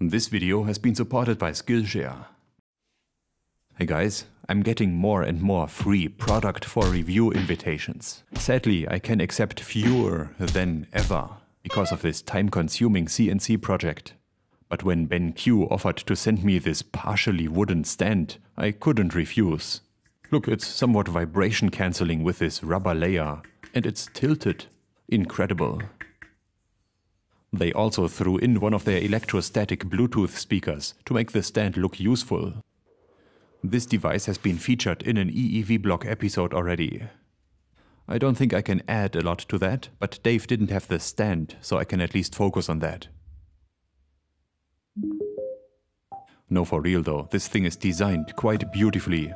This video has been supported by Skillshare. Hey guys, I'm getting more and more free product for review invitations. Sadly, I can accept fewer than ever because of this time-consuming CNC project. But when BenQ offered to send me this partially wooden stand, I couldn't refuse. Look, it's somewhat vibration cancelling with this rubber layer, and it's tilted. Incredible. They also threw in one of their electrostatic Bluetooth speakers to make the stand look useful. This device has been featured in an EEVblog episode already. I don't think I can add a lot to that, but Dave didn't have the stand, so I can at least focus on that. No, for real though, this thing is designed quite beautifully.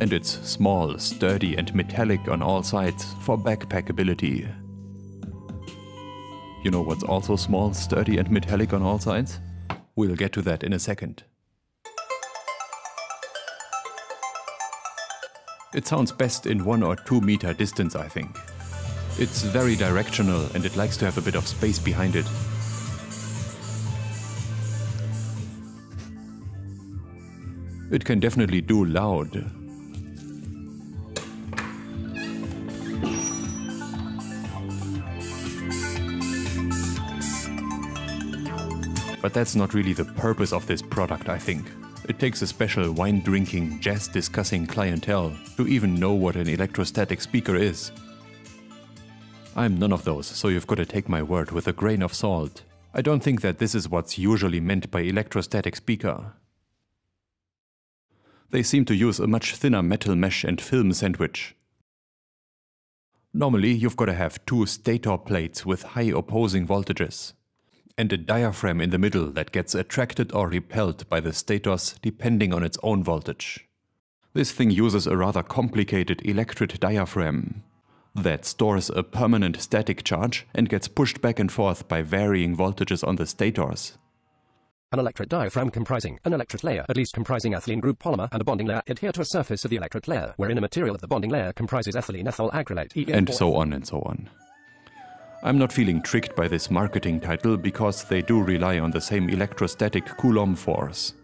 And it's small, sturdy and metallic on all sides for backpackability. You know what's also small, sturdy and metallic on all sides? We'll get to that in a second. It sounds best in 1 or 2 meter distance, I think. It's very directional and it likes to have a bit of space behind it. It can definitely do loud. But that's not really the purpose of this product, I think. It takes a special wine-drinking, jazz-discussing clientele to even know what an electrostatic speaker is. I'm none of those, so you've got to take my word with a grain of salt. I don't think that this is what's usually meant by electrostatic speaker. They seem to use a much thinner metal mesh and film sandwich. Normally, you've got to have 2 stator plates with high opposing voltages, and a diaphragm in the middle that gets attracted or repelled by the stators depending on its own voltage. This thing uses a rather complicated electric diaphragm that stores a permanent static charge and gets pushed back and forth by varying voltages on the stators. An electric diaphragm comprising an electric layer, at least comprising ethylene group polymer and a bonding layer, adhere to a surface of the electric layer, wherein a material of the bonding layer comprises ethylene ethyl acrylate, and so on and so on. I'm not feeling tricked by this marketing title because they do rely on the same electrostatic Coulomb force.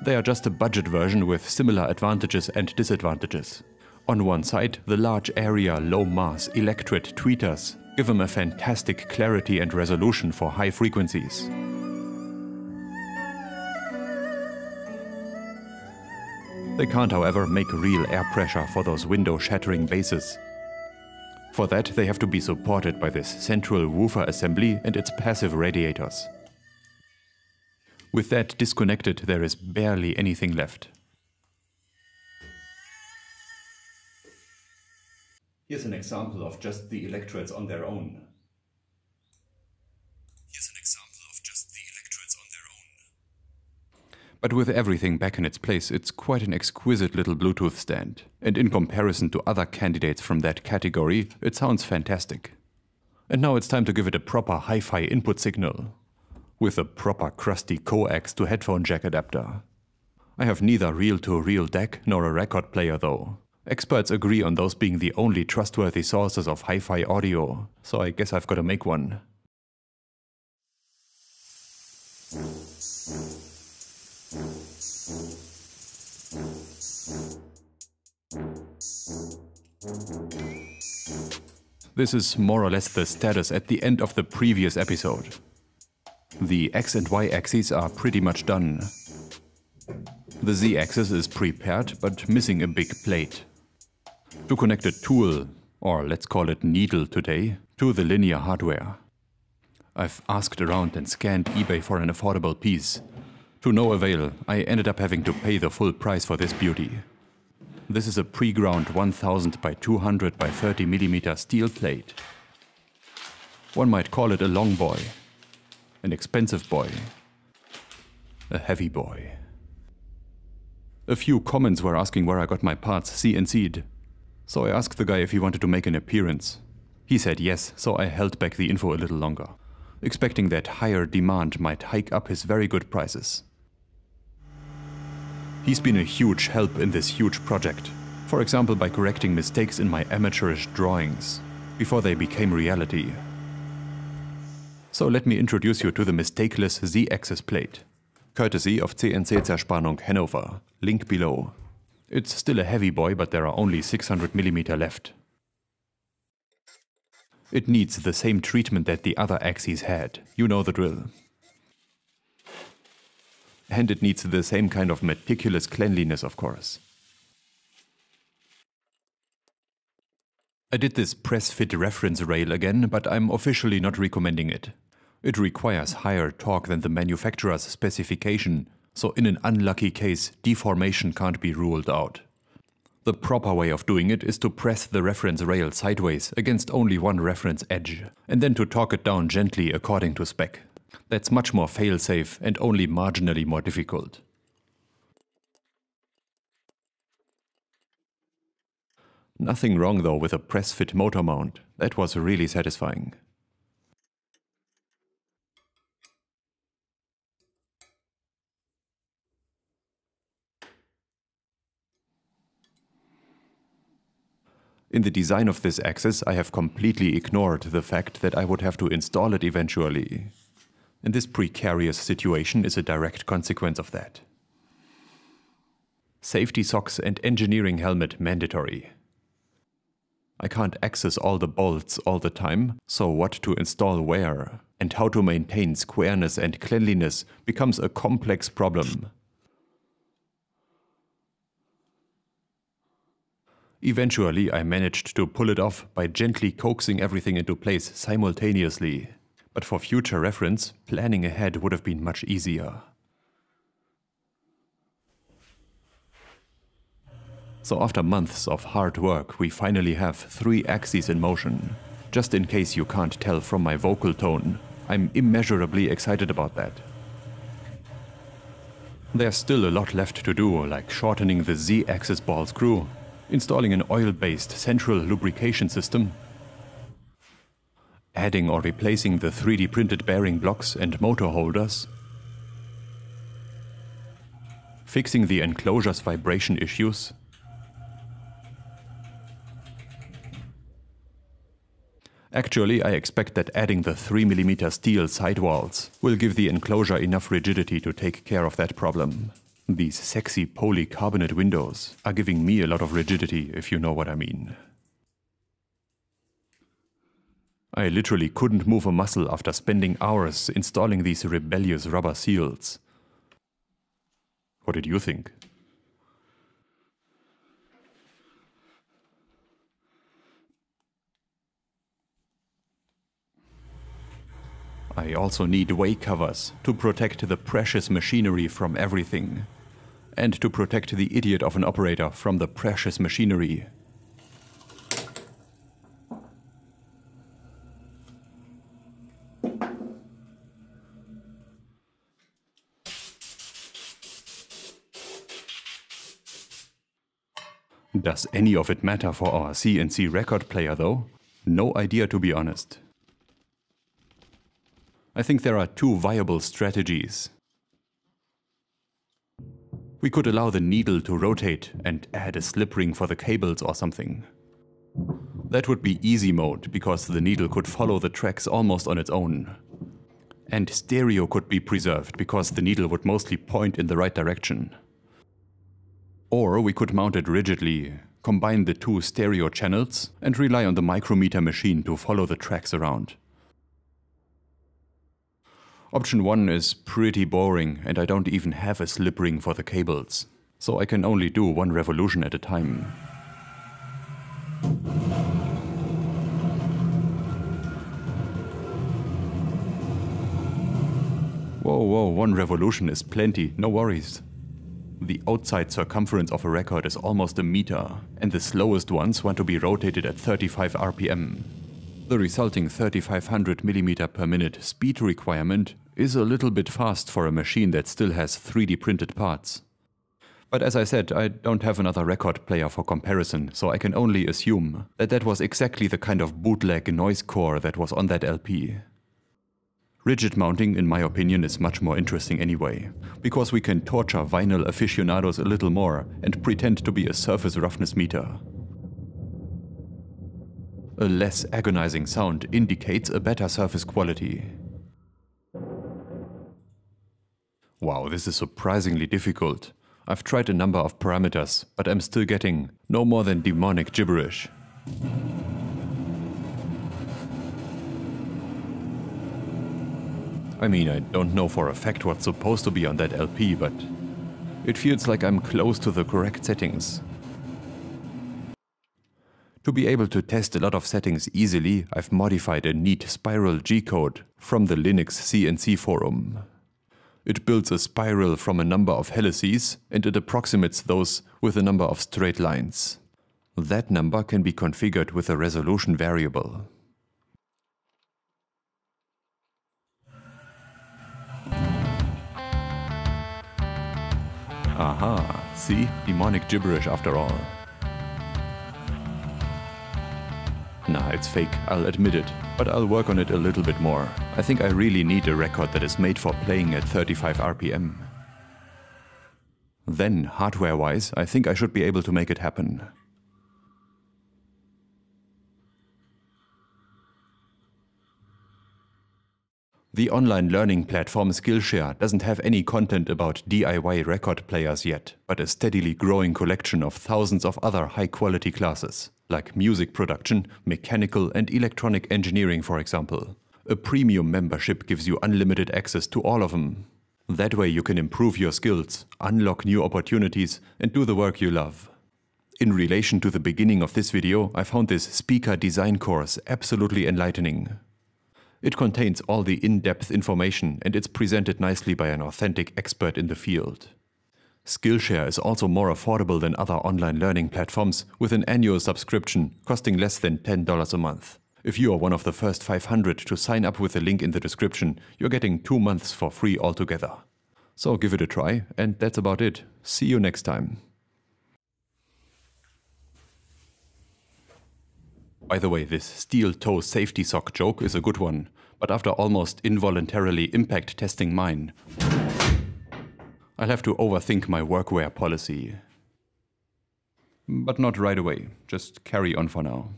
They are just a budget version with similar advantages and disadvantages. On one side, the large area, low mass electret tweeters give them a fantastic clarity and resolution for high frequencies. They can't, however, make real air pressure for those window-shattering basses. For that, they have to be supported by this central woofer assembly and its passive radiators. With that disconnected, there is barely anything left. Here's an example of just the electrodes on their own. But with everything back in its place, it's quite an exquisite little Bluetooth stand. And in comparison to other candidates from that category, it sounds fantastic. And now it's time to give it a proper hi-fi input signal, with a proper crusty coax to headphone jack adapter. I have neither reel-to-reel DAC nor a record player though. Experts agree on those being the only trustworthy sources of hi-fi audio, so I guess I've got to make one. This is more or less the status at the end of the previous episode. The X and Y axes are pretty much done. The Z axis is prepared but missing a big plate. To connect a tool, or let's call it needle today, to the linear hardware. I've asked around and scanned eBay for an affordable piece. To no avail, I ended up having to pay the full price for this beauty. This is a pre-ground 1000 by 200 by 30 mm steel plate. One might call it a long boy, an expensive boy, a heavy boy. A few comments were asking where I got my parts CNC'd, so I asked the guy if he wanted to make an appearance. He said yes, so I held back the info a little longer, expecting that higher demand might hike up his very good prices. He's been a huge help in this huge project, for example by correcting mistakes in my amateurish drawings, before they became reality. So let me introduce you to the mistakeless Z-axis plate, courtesy of CNC Zerspanung Hannover, link below. It's still a heavy boy, but there are only 600 mm left. It needs the same treatment that the other axes had, you know the drill. And it needs the same kind of meticulous cleanliness, of course. I did this press-fit reference rail again, but I'm officially not recommending it. It requires higher torque than the manufacturer's specification, so in an unlucky case, deformation can't be ruled out. The proper way of doing it is to press the reference rail sideways against only one reference edge, and then to torque it down gently according to spec. That's much more fail-safe and only marginally more difficult. Nothing wrong though with a press-fit motor mount. That was really satisfying. In the design of this axis, I have completely ignored the fact that I would have to install it eventually. And this precarious situation is a direct consequence of that. Safety socks and engineering helmet mandatory. I can't access all the bolts all the time, so what to install where and how to maintain squareness and cleanliness becomes a complex problem. Eventually, I managed to pull it off by gently coaxing everything into place simultaneously. But for future reference, planning ahead would have been much easier. So after months of hard work, we finally have three axes in motion. Just in case you can't tell from my vocal tone, I'm immeasurably excited about that. There's still a lot left to do, like shortening the Z-axis ball screw, installing an oil-based central lubrication system, adding or replacing the 3D printed bearing blocks and motor holders, fixing the enclosure's vibration issues, actually, I expect that adding the 3 mm steel sidewalls will give the enclosure enough rigidity to take care of that problem. These sexy polycarbonate windows are giving me a lot of rigidity, if you know what I mean. I literally couldn't move a muscle after spending hours installing these rebellious rubber seals. What did you think? I also need way covers to protect the precious machinery from everything, and to protect the idiot of an operator from the precious machinery. Does any of it matter for our CNC record player though? No idea, to be honest. I think there are two viable strategies. We could allow the needle to rotate and add a slip ring for the cables or something. That would be easy mode, because the needle could follow the tracks almost on its own. And stereo could be preserved, because the needle would mostly point in the right direction. Or we could mount it rigidly, combine the two stereo channels, and rely on the micrometer machine to follow the tracks around. Option 1 is pretty boring, and I don't even have a slip ring for the cables, so I can only do one revolution at a time. Whoa, whoa, one revolution is plenty, no worries. The outside circumference of a record is almost a meter, and the slowest ones want to be rotated at 35 RPM. The resulting 3500 mm/min speed requirement is a little bit fast for a machine that still has 3D printed parts. But as I said, I don't have another record player for comparison, so I can only assume that that was exactly the kind of bootleg noise core that was on that LP. Rigid mounting, in my opinion, is much more interesting anyway, because we can torture vinyl aficionados a little more and pretend to be a surface roughness meter. A less agonizing sound indicates a better surface quality. Wow, this is surprisingly difficult. I've tried a number of parameters, but I'm still getting no more than demonic gibberish. I mean, I don't know for a fact what's supposed to be on that LP, but it feels like I'm close to the correct settings. To be able to test a lot of settings easily, I've modified a neat spiral G-code from the Linux CNC forum. It builds a spiral from a number of helices and it approximates those with a number of straight lines. That number can be configured with a resolution variable. Aha, see? Demonic gibberish after all. Nah, it's fake, I'll admit it, but I'll work on it a little bit more. I think I really need a record that is made for playing at 35 RPM. Then, hardware-wise, I think I should be able to make it happen. The online learning platform Skillshare doesn't have any content about DIY record players yet, but a steadily growing collection of thousands of other high-quality classes, like music production, mechanical and electronic engineering, for example. A premium membership gives you unlimited access to all of them. That way you can improve your skills, unlock new opportunities and do the work you love. In relation to the beginning of this video, I found this speaker design course absolutely enlightening. It contains all the in-depth information and it's presented nicely by an authentic expert in the field. Skillshare is also more affordable than other online learning platforms, with an annual subscription costing less than $10 a month. If you are one of the first 500 to sign up with the link in the description, you're getting 2 months for free altogether. So give it a try, and that's about it. See you next time. By the way, this steel toe safety sock joke is a good one, but after almost involuntarily impact testing mine, I'll have to overthink my workwear policy. But not right away, just carry on for now.